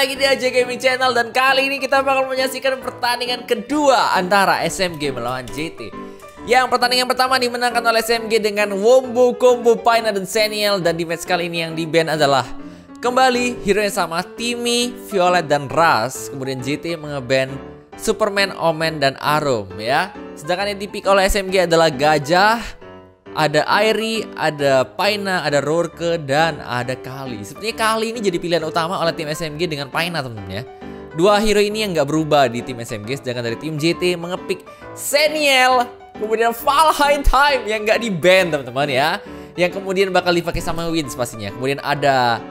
lagi di AJ Gaming Channel, dan kali ini kita bakal menyaksikan pertandingan kedua antara SMG melawan JT. Yang pertandingan pertama dimenangkan oleh SMG dengan Wombo Kombo, Payna, dan Seniel. Dan di match kali ini yang di-ban adalah kembali hero yang sama, Timmy, Violet, dan Rush. Kemudian JT mengeban Superman, Omen, dan Arum ya. Sedangkan yang di-pick oleh SMG adalah Gajah, ada Airi, ada Payna, ada Rorke, dan ada Kali. Sepertinya Kali ini jadi pilihan utama oleh tim SMG dengan Payna, temen-temen ya. Dua hero ini yang nggak berubah di tim SMG, sedangkan dari tim JT mengepick Seniel, kemudian Valhein Time yang nggak di-ban, teman-teman ya, yang kemudian bakal dipakai sama Wins pastinya. Kemudian ada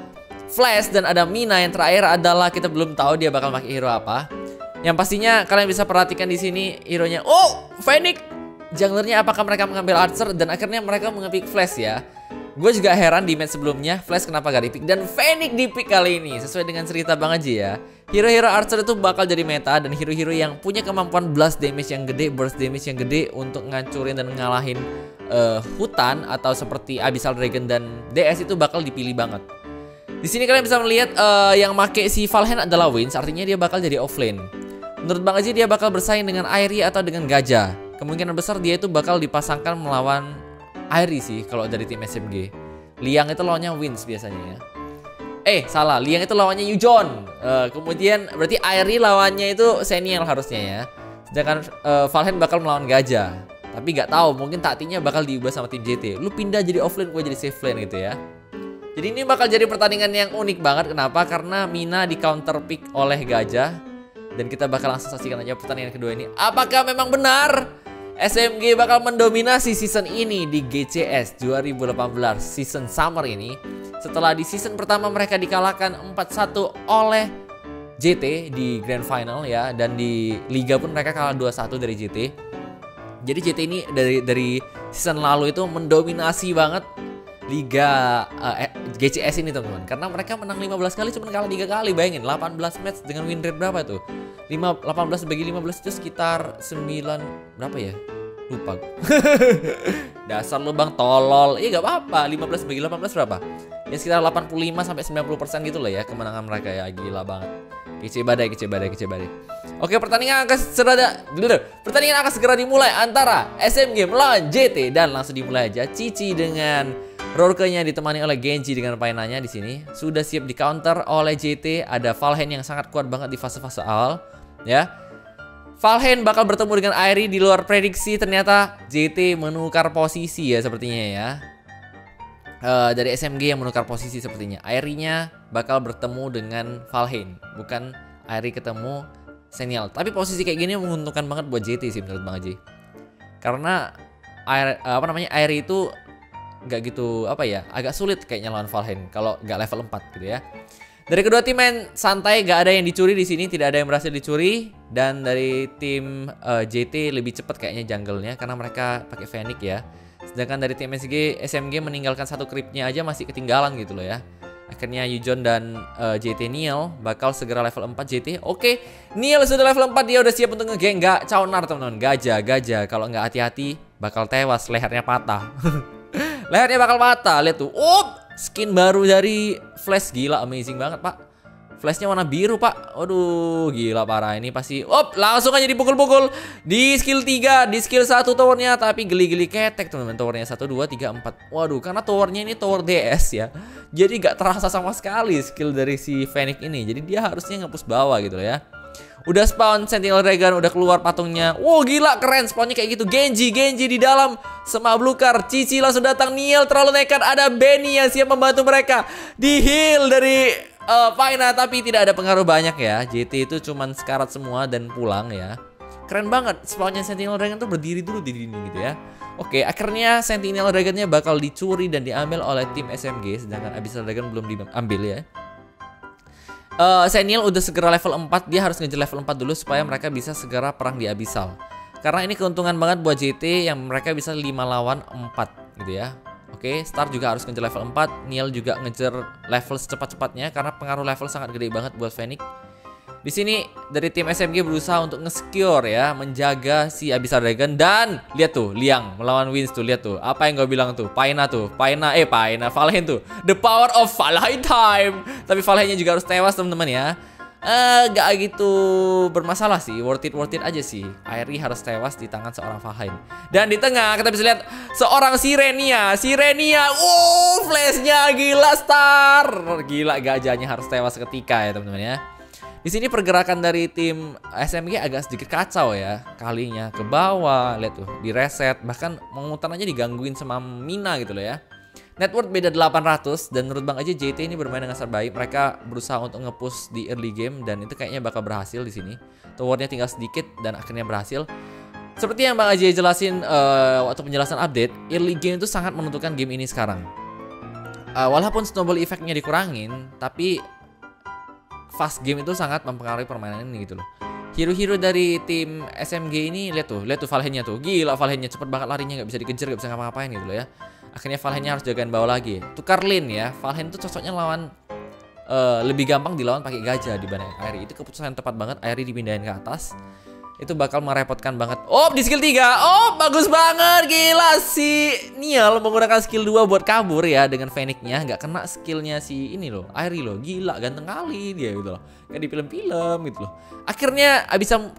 Flash dan ada Mina. Yang terakhir adalah kita belum tahu dia bakal pakai hero apa. Yang pastinya kalian bisa perhatikan di sini hero-nya. Oh, Fenix. Junglernya apakah mereka mengambil Archer, dan akhirnya mereka mengepick Flash ya. Gue juga heran di match sebelumnya Flash kenapa gak dipick, dan Fenix dipick kali ini. Sesuai dengan cerita Bang Aji ya, hero-hero Archer itu bakal jadi meta, dan hero-hero yang punya kemampuan blast damage yang gede, burst damage yang gede untuk ngancurin dan ngalahin hutan, atau seperti Abyssal Dragon dan DS, itu bakal dipilih banget. Di sini kalian bisa melihat yang make si Valhein adalah Wins, artinya dia bakal jadi offlane. Menurut Bang Aji dia bakal bersaing dengan Airi atau dengan Gajah. Kemungkinan besar dia itu bakal dipasangkan melawan Airi sih kalau dari tim SMG. Liang itu lawannya Wins biasanya ya. Salah, Liang itu lawannya Yujon. Kemudian berarti Airi lawannya itu Seniel harusnya ya. Sedangkan Valhein bakal melawan Gajah. Tapi nggak tahu, mungkin taktiknya bakal diubah sama tim JT. Lu pindah jadi offlane, gue jadi safe lane gitu ya. Jadi ini bakal jadi pertandingan yang unik banget. Kenapa? Karena Mina di counter pick oleh Gajah. Dan kita bakal langsung saksikan aja pertandingan kedua ini. Apakah memang benar SMG bakal mendominasi season ini di GCS 2018 season summer ini? Setelah di season pertama mereka dikalahkan 4-1 oleh JT di grand final ya. Dan di liga pun mereka kalah 2-1 dari JT. Jadi JT ini dari season lalu itu mendominasi banget liga GCS ini, teman-teman. Karena mereka menang 15 kali cuman kalah 3 kali. Bayangin 18 match dengan win rate berapa tuh? 18 bagi 15 itu sekitar 9 berapa ya? Lupa. Dasar lu Bang tolol. Iya, gak apa-apa. 15 bagi 18 berapa? Ya sekitar 85 sampai 90% gitu lah ya kemenangan mereka ya. Gila banget. Kece badai, kece badai, kece badai. Oke, pertandingan akan segera dimulai antara SMG melawan JT, dan langsung dimulai aja. Cici dengan Rorke-nya ditemani oleh Genji dengan Paynanya di sini sudah siap di counter oleh JT. Ada Valhein yang sangat kuat banget di fase-fase awal ya. Valhein bakal bertemu dengan Airi. Di luar prediksi ternyata JT menukar posisi ya sepertinya ya. Dari SMG yang menukar posisi sepertinya. Airinya bakal bertemu dengan Valhein, bukan Airi ketemu Seniel. Tapi posisi kayak gini menguntungkan banget buat JT sih menurut Bang Haji. Karena Airi itu gak gitu apa ya, agak sulit kayaknya lawan Valhein kalau gak level 4 gitu ya. Dari kedua tim main santai, gak ada yang dicuri di sini, tidak ada yang berhasil dicuri. Dan dari tim JT lebih cepat kayaknya jungle-nya karena mereka pakai Fenix ya. Sedangkan dari tim SMG meninggalkan satu creep-nya aja masih ketinggalan gitu loh ya. Akhirnya Yujon dan JT Niel bakal segera level 4 JT. Oke, Niel sudah level 4, dia udah siap untuk nge-geng gak Caunar, teman-teman. Gajah kalau nggak hati-hati bakal tewas, lehernya patah. Lehernya bakal patah, lihat tuh. Skin baru dari Flash, gila amazing banget pak. Flashnya warna biru pak. Aduh gila parah ini pasti. Langsung aja dipukul-pukul. Di skill 3, di skill 1 towernya. Tapi geli-geli ketek teman-teman towernya. 1, 2, 3, 4. Waduh, karena towernya ini tower DS ya. Jadi gak terasa sama sekali skill dari si Fenix ini. Jadi dia harusnya nge-push bawah gitu ya. Udah spawn Sentinel Dragon, udah keluar patungnya. Wow gila keren spawnnya kayak gitu. Genji di dalam Sema Blukar. Cici langsung datang. Niel terlalu nekat. Ada Benny yang siap membantu mereka. Di heal dari Payna, tapi tidak ada pengaruh banyak ya. JT itu cuman sekarat semua dan pulang ya. Keren banget spawnnya Sentinel Dragon tuh berdiri dulu di dinding gitu ya. Oke, akhirnya Sentinel Dragonnya bakal dicuri dan diambil oleh tim SMG. Sedangkan Abyssal Dragon belum diambil ya. Seniel udah segera level 4, dia harus ngejar level 4 dulu supaya mereka bisa segera perang di Abyssal. Karena ini keuntungan banget buat JT yang mereka bisa 5 lawan 4 gitu ya. Oke, Star juga harus ngejar level 4, Niel juga ngejar level secepat-cepatnya karena pengaruh level sangat gede banget buat Fenix. Di sini dari tim SMG berusaha untuk nge-secure ya, menjaga si Abyssal Dragon, dan lihat tuh Liang melawan Wins tuh, lihat tuh. Apa yang gue bilang tuh? Payna Valhein tuh. The power of Valhein time. Tapi Valheinnya juga harus tewas teman-teman ya. Gak gitu bermasalah sih. Worth it aja sih. Airi harus tewas di tangan seorang Valhein. Dan di tengah kita bisa lihat seorang Sirenia. Wow, flashnya gila, star. Gila, gajahnya harus tewas ketika ya teman-teman ya. Di sini pergerakan dari tim SMG agak sedikit kacau ya. Kalinya ke bawah, lihat tuh, direset. Bahkan mengutan aja digangguin sama Mina gitu loh ya. Net worth beda 800 dan menurut Bang Aji JT ini bermain dengan sangat baik. Mereka berusaha untuk nge-push di early game dan itu kayaknya bakal berhasil di sini. Towernya tinggal sedikit dan akhirnya berhasil. Seperti yang Bang Aji jelasin waktu penjelasan update, early game itu sangat menentukan game ini sekarang. Walaupun snowball effect-nya dikurangin, tapi fast game itu sangat mempengaruhi permainan ini gitu loh. Hero-hero dari tim SMG ini lihat tuh Valhein-nya tuh. Gila, Valhein-nya cepet banget larinya, nggak bisa dikejar, nggak bisa ngapa-ngapain gitu loh ya. Akhirnya Valhein-nya harus jagain bawah lagi. Tukar lane ya. Valhein itu cocoknya lawan lebih gampang dilawan pakai gajah dibanding Airi. Itu keputusan yang tepat banget. Airi dipindahin ke atas. Itu bakal merepotkan banget. Oh, di skill 3. Oh, bagus banget. Gila si Niel menggunakan skill 2 buat kabur ya dengan Fenix-nya. Nggak kena skillnya si ini loh. Airi loh. Gila, ganteng kali dia gitu loh. Kayak di film-film gitu loh. Akhirnya Abyssal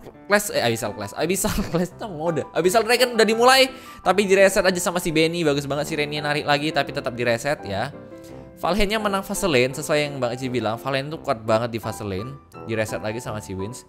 Dragon udah dimulai tapi direset aja sama si Benny. Bagus banget si Renia narik lagi tapi tetap direset ya. Valhein-nya menang fase lane sesuai yang Bang Aji bilang. Valhein tuh kuat banget di fase lane. Direset lagi sama si Wins.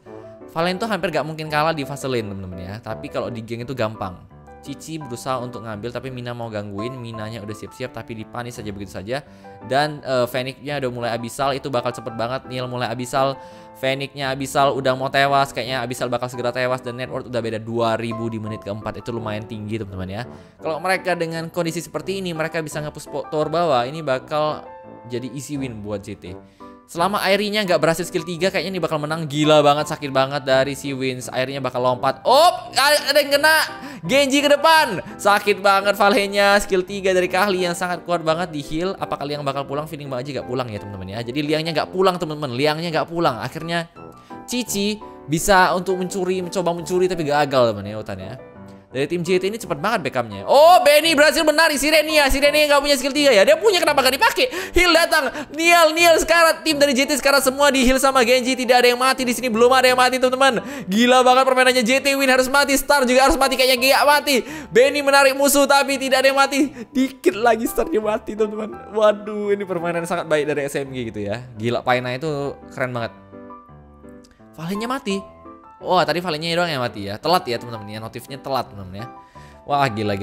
Valhein tuh hampir gak mungkin kalah di fase lane temen-temen ya. Tapi kalau di geng itu gampang. Cici berusaha untuk ngambil tapi Mina mau gangguin. Minanya udah siap-siap tapi dipanis saja begitu saja. Dan Fenix-nya udah mulai abyssal. Itu bakal cepet banget. Niel mulai abyssal. Fenix-nya abyssal udah mau tewas. Kayaknya abyssal bakal segera tewas. Dan net worth udah beda 2000 di menit keempat. Itu lumayan tinggi temen-temen ya. Kalau mereka dengan kondisi seperti ini, mereka bisa nge-push tower bawah. Ini bakal jadi easy win buat JT. Selama Airinya nggak berhasil skill 3, kayaknya ini bakal menang. Gila banget, sakit banget dari si Wins. Airinya bakal lompat. Oh, ada yang kena. Genji ke depan. Sakit banget Valhein-nya. Skill 3 dari Kali yang sangat kuat banget di heal. Apakah Liang bakal pulang? Feeling banget aja nggak pulang ya teman-teman ya. Jadi Liangnya nggak pulang teman-teman. Akhirnya Cici bisa untuk mencoba mencuri tapi gagal teman-teman ya utannya. Dari tim JT ini cepat banget backupnya. Oh, Benny berhasil menarik Sirenia. Sirenia gak punya skill 3 ya. Dia punya, kenapa gak dipakai? Heal datang. Niel sekarang. Tim dari JT sekarang semua di heal sama Genji. Tidak ada yang mati di sini. Belum ada yang mati teman-teman. Gila banget permainannya JT. Win harus mati. Star juga harus mati. Kayaknya gak mati. Benny menarik musuh tapi tidak ada yang mati. Dikit lagi Starnya mati teman-teman. Waduh, ini permainan sangat baik dari SMG gitu ya. Gila, Payna itu keren banget. Valhein-nya mati. Wah, tadi Valhein-nya doang yang mati ya. Telat ya teman-teman ya, notifnya telat teman-teman ya. Wah, gila.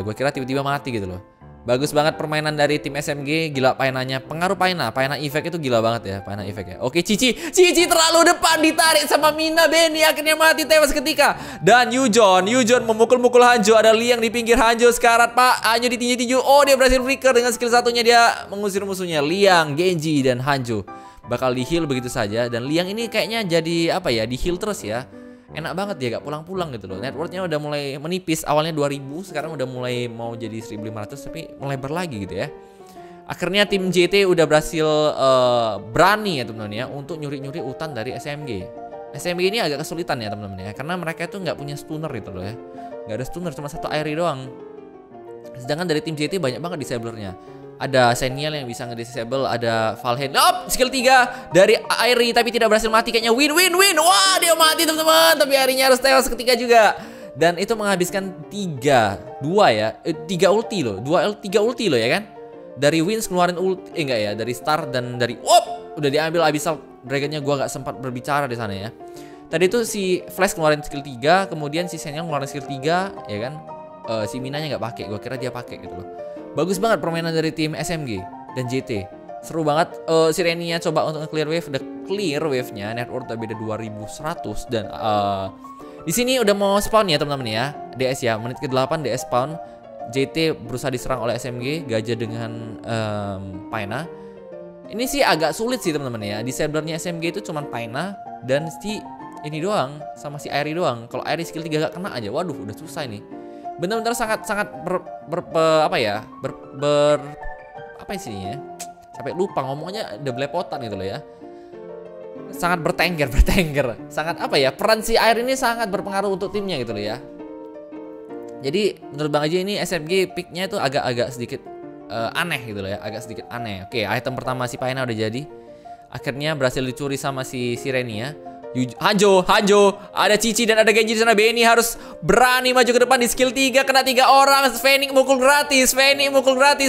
Gue kira tiba-tiba mati gitu loh. Bagus banget permainan dari tim SMG. Gila Paynanya, pengaruh Payna effect itu gila banget ya, Payna effect ya. Oke, Cici terlalu depan, ditarik sama Mina. Benny akhirnya mati tewas ketika. Dan Yujon memukul-mukul Hanzo. Ada Liang di pinggir Hanzo sekarang, Pak. Hanzo ditinju-tinju. Oh, dia berhasil flicker dengan skill satunya, dia mengusir musuhnya. Liang, Genji dan Hanzo bakal di heal begitu saja. Dan Liang ini kayaknya jadi apa ya, di heal terus ya. Enak banget dia gak pulang-pulang gitu loh. Net worth-nya udah mulai menipis. Awalnya 2000, sekarang udah mulai mau jadi 1500 tapi melebar lagi gitu ya. Akhirnya tim JT udah berhasil berani ya teman-teman ya untuk nyuri-nyuri utan dari SMG. SMG ini agak kesulitan ya teman-teman ya karena mereka itu nggak punya stunner gitu loh ya. Nggak ada stunner, cuma satu Airi doang. Sedangkan dari tim JT banyak banget disablernya. Ada Seniel yang bisa ngedisable, ada Valhein. Oh, skill 3 dari Airi tapi tidak berhasil mati. Kayaknya win. Wah, dia mati teman-teman. Tapi Airinya harus tewas ketika juga. Dan itu menghabiskan 3 ulti loh ya kan. Dari Wins keluarin ulti, dari Star dan dari udah diambil Abyssal Dragon-nya. Gua gak sempat berbicara di sana ya. Tadi itu si Flash keluarin skill 3, kemudian si Seniel ngeluarin skill 3 ya kan. Si Minanya nggak pakai, gua kira dia pakai gitu loh. Bagus banget permainan dari tim SMG dan JT. Seru banget. Sirenia coba untuk nge-clear wave. The clear wave-nya net worth beda 2100 dan di sini udah mau spawn ya teman-teman ya. DS ya, menit ke-8 DS spawn. JT berusaha diserang oleh SMG, Gajah dengan Payna. Ini sih agak sulit sih teman-teman ya. Disablernya SMG itu cuman Payna dan si ini doang sama si Airi doang. Kalau Airi skill 3 gak kena aja. Waduh, udah susah ini. Benar-benar sangat berapa ya? Sampai lupa ngomongnya, udah belepotan gitu loh ya. Sangat bertengger. Sangat apa ya? Peran si Air ini sangat berpengaruh untuk timnya gitu loh ya. Jadi menurut Bang Aji ini SMG pick-nya itu agak sedikit aneh gitu loh ya, agak sedikit aneh. Oke, item pertama si Payna udah jadi. Akhirnya berhasil dicuri sama si Sirenia. Hanzo, ada Cici dan ada Genji di sana. Benny harus berani maju ke depan di skill 3, kena 3 orang. Fenix mukul gratis,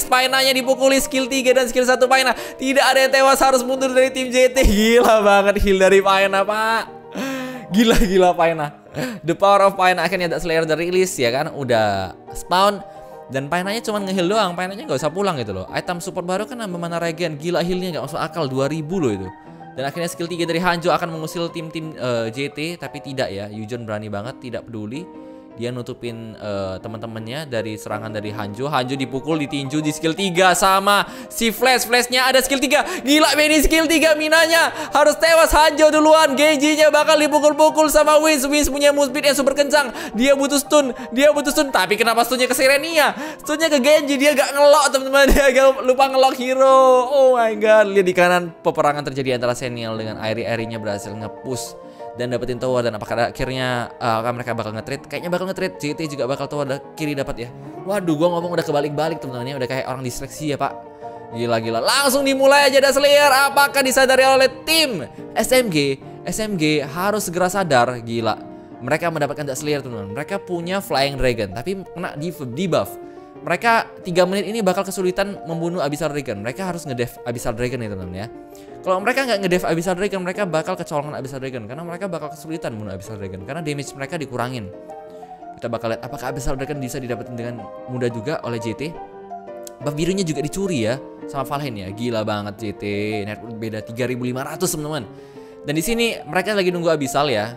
Paynanya dipukuli skill 3 dan skill 1 Payna. Tidak ada yang tewas, harus mundur dari tim JT. Gila banget heal dari Payna, Pak. Gila Payna. The power of Payna. Akhirnya Dark Slayer dirilis ya kan, udah spawn. Dan Paynanya cuma nge-heal doang, Paynanya gak usah pulang gitu loh. Item support baru kan nambah mana regen. Gila healnya gak masuk akal, 2000 loh itu. Dan akhirnya skill 3 dari Hanzo akan mengusil tim-tim JT. Tapi tidak ya, Yujon berani banget, tidak peduli. Dia nutupin teman-temannya dari serangan dari Hanzo. Hanzo dipukul, ditinju di skill 3 sama si Flash. Flashnya ada skill 3. Gila Benny skill 3, Minanya harus tewas. Hanzo duluan, Genji-nya bakal dipukul-pukul sama Wins. Wins punya move speed yang super kencang. Dia butuh stun, tapi kenapa stunnya ke Sirenia? Stunnya ke Genji, dia gak ngelok teman-teman. Dia agak lupa ngelok hero. Oh my god. Lihat di kanan, peperangan terjadi antara Seniel dengan Airi. Airinya berhasil nge-push dan dapetin tower. Dan apakah akhirnya mereka bakal nge-trade? Kayaknya bakal nge-trade. JT juga bakal tower kiri dapat ya. Waduh, gua ngomong udah kebalik-balik teman-teman ya, udah kayak orang distraksi ya, Pak. Gila. Langsung dimulai aja Dark Slayer. Apakah disadari oleh tim SMG? SMG harus segera sadar. Gila. Mereka mendapatkan Dark Slayer teman-teman. Mereka punya Flying Dragon tapi kena debuff. Mereka 3 menit ini bakal kesulitan membunuh Abyssal Dragon. Mereka harus ngedev Abyssal Dragon ya teman-teman ya. Kalau mereka nggak ngedev Abyssal Dragon, mereka bakal kecolongan Abyssal Dragon. Karena mereka bakal kesulitan membunuh Abyssal Dragon. Karena damage mereka dikurangin. Kita bakal lihat apakah Abyssal Dragon bisa didapetin dengan mudah juga oleh JT. Buff birunya juga dicuri ya sama Valhein ya. Gila banget JT. Network beda 3.500 teman-teman. Dan di sini mereka lagi nunggu Abyssal ya.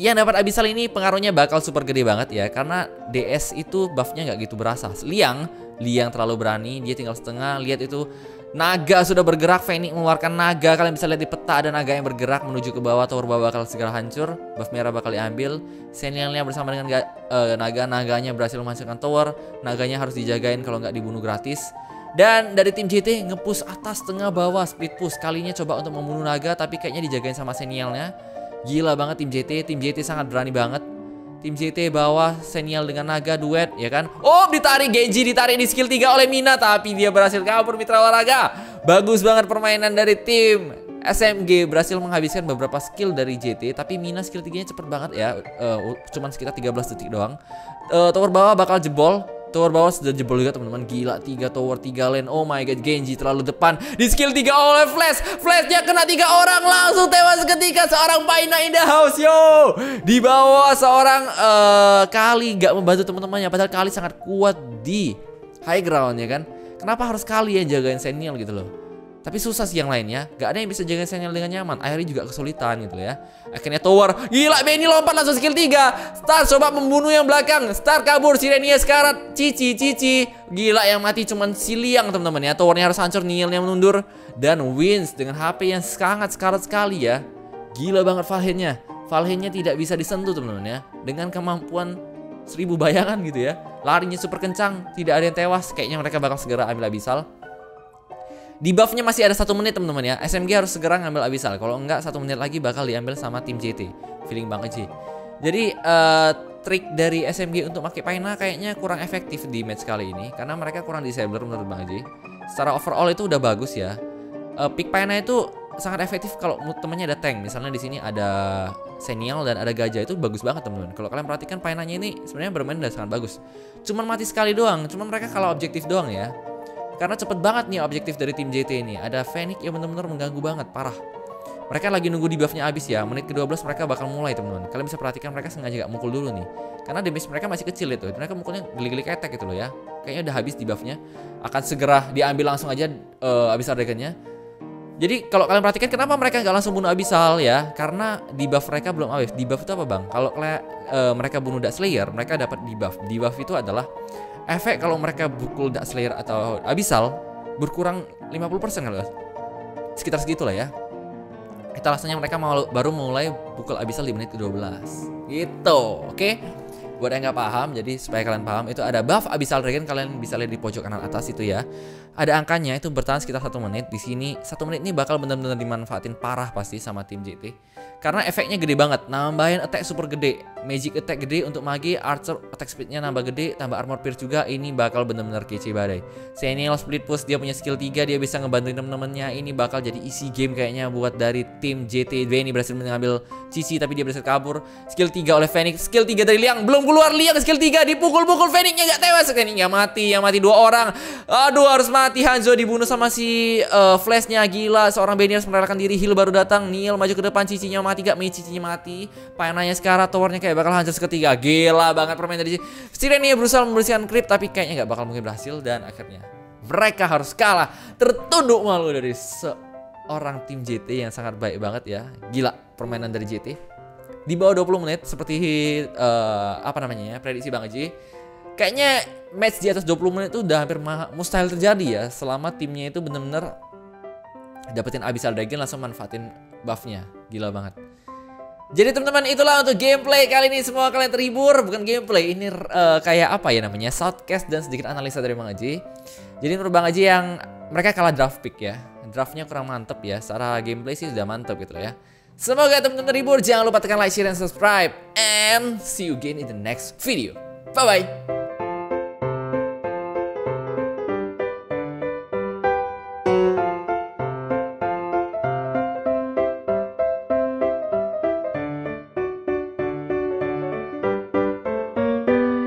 Yang dapat Abyssal ini pengaruhnya bakal super gede banget ya. Karena DS itu buffnya nggak gitu berasa. Liang terlalu berani. Dia tinggal setengah. Lihat itu, naga sudah bergerak. Fenix mengeluarkan naga. Kalian bisa lihat di peta ada naga yang bergerak menuju ke bawah. Tower bawah bakal segera hancur. Buff merah bakal diambil. Senielnya bersama dengan naga-naganya berhasil menghancurkan tower. Naganya harus dijagain kalau nggak dibunuh gratis. Dan dari tim JT nge-push atas, tengah, bawah, split push. Kalinya coba untuk membunuh naga tapi kayaknya dijagain sama Senielnya. Gila banget tim JT sangat berani banget. Tim JT bawah, Seniel dengan naga duet ya kan. Oh, ditarik Genji, ditarik di skill 3 oleh Mina tapi dia berhasil kabur mitra olahraga. Bagus banget permainan dari tim SMG, berhasil menghabiskan beberapa skill dari JT. Tapi Mina skill 3-nya cepet banget ya, cuman sekitar 13 detik doang. Tower bawah bakal jebol. Tower bawah sudah jebol juga teman-teman. Gila, 3 tower 3 lane. Oh my god, Genji terlalu depan. Di skill 3 oleh Flash. Flashnya kena 3 orang, langsung tewas ketika seorang Payna in the house. Yo, di bawah seorang Kali gak membantu teman-temannya. Padahal Kali sangat kuat di high ground ya kan. Kenapa harus Kali yang jagain Seniel gitu loh. Tapi susah sih yang lainnya. Gak ada yang bisa jagain Seniel dengan nyaman. Akhirnya juga kesulitan gitu ya. Akhirnya tower. Gila, Benny lompat langsung skill 3. Star coba membunuh yang belakang. Star kabur. Sirenia sekarat. Cici. Gila, yang mati cuman si Liang teman-teman ya. Towernya harus hancur. Nihilnya menundur. Dan Wins dengan HP yang sangat sekarat sekali ya. Gila banget Valheimnya. Valheimnya tidak bisa disentuh teman-teman ya. Dengan kemampuan 1000 bayangan gitu ya. Larinya super kencang. Tidak ada yang tewas. Kayaknya mereka bakal segera ambil Abyssal. Di buffnya masih ada 1 menit teman-teman ya. SMG harus segera ngambil Abyssal. Kalau enggak 1 menit lagi bakal diambil sama tim JT. Feeling Bang Aji. Jadi trik dari SMG untuk pakai Payna kayaknya kurang efektif di match kali ini. Karena mereka kurang disabler menurut Bang Aji. Secara overall itu udah bagus ya. Pick Payna itu sangat efektif kalau temennya ada tank. Misalnya di sini ada Seniel dan ada Gajah, itu bagus banget teman-teman. Kalau kalian perhatikan Paynanya ini sebenarnya bermain udah sangat bagus. Cuman mati sekali doang. Cuman mereka kalau objektif doang ya. Karena cepet banget nih objektif dari tim JT ini. Ada Fenix yang bener-bener mengganggu banget, parah. Mereka lagi nunggu debuffnya habis ya. Menit ke-12 mereka bakal mulai teman-teman. Kalian bisa perhatikan mereka sengaja gak mukul dulu nih. Karena damage mereka masih kecil itu. Mereka mukulnya geli-geli ketek gitu loh ya. Kayaknya udah habis debuffnya. Akan segera diambil langsung aja Abyssal Dragon-nya. Jadi kalau kalian perhatikan kenapa mereka gak langsung bunuh Abyssal ya. Karena debuff mereka belum habis. Debuff itu apa bang? Kalau mereka bunuh Dark Slayer, mereka dapat debuff. Debuff itu adalah efek kalau mereka bukul Dark Slayer atau Abyssal berkurang 50% kalau sekitar segitulah ya. Itu alasannya mereka baru mulai bukul Abyssal di menit ke-12 gitu. Oke. buat yang nggak paham, jadi supaya kalian paham, itu ada buff Abyssal Dragon, kalian bisa lihat di pojok kanan atas itu ya. Ada angkanya, itu bertahan sekitar 1 menit. Di sini 1 menit ini bakal benar-benar dimanfaatin parah pasti sama tim JT. Karena efeknya gede banget, nambahin attack super gede, magic attack gede untuk Magi, Archer attack speednya nambah gede, tambah armor pierce juga, ini bakal benar-benar kece badai. Seniel split push, dia punya skill 3, dia bisa ngebantuin temen-temennya, ini bakal jadi isi game kayaknya buat dari tim JT. Benny berhasil mengambil Cici tapi dia berhasil kabur. Skill 3 oleh Fenix, skill 3 dari Liang, belum keluar Liang, skill 3 dipukul-pukul, Fenixnya nggak tewas, Fenix nggak mati, yang mati 2 orang. Aduh, harus mati. Hanzo dibunuh sama si Flashnya, gila. Seorang Benny harus merelakan diri, heal baru datang. Niel maju ke depan, Cicinya mati gak? Cicinya mati. Painanya sekarang towernya kayak bakal hancur seketika. Gila banget permain dari Sirenia, berusaha membersihkan creep tapi kayaknya nggak bakal mungkin berhasil dan akhirnya mereka harus kalah. Tertunduk malu dari seorang tim JT yang sangat baik banget ya. Gila permainan dari JT. Di bawah 20 menit seperti prediksi Bang Aji. Kayaknya match di atas 20 menit itu udah hampir mustahil terjadi ya, selama timnya itu bener-bener dapetin Abyssal Dragon langsung manfaatin buffnya. Gila banget. Jadi teman-teman, itulah untuk gameplay kali ini. Semua kalian terhibur, bukan gameplay ini kayak apa ya namanya, shoutcast dan sedikit analisa dari Bang Aji. Jadi menurut Bang Aji yang mereka kalah draft pick ya, draftnya kurang mantep ya, secara gameplay sih sudah mantep gitu ya. Semoga teman-teman terhibur, jangan lupa tekan like, share, dan subscribe, and see you again in the next video. Bye bye.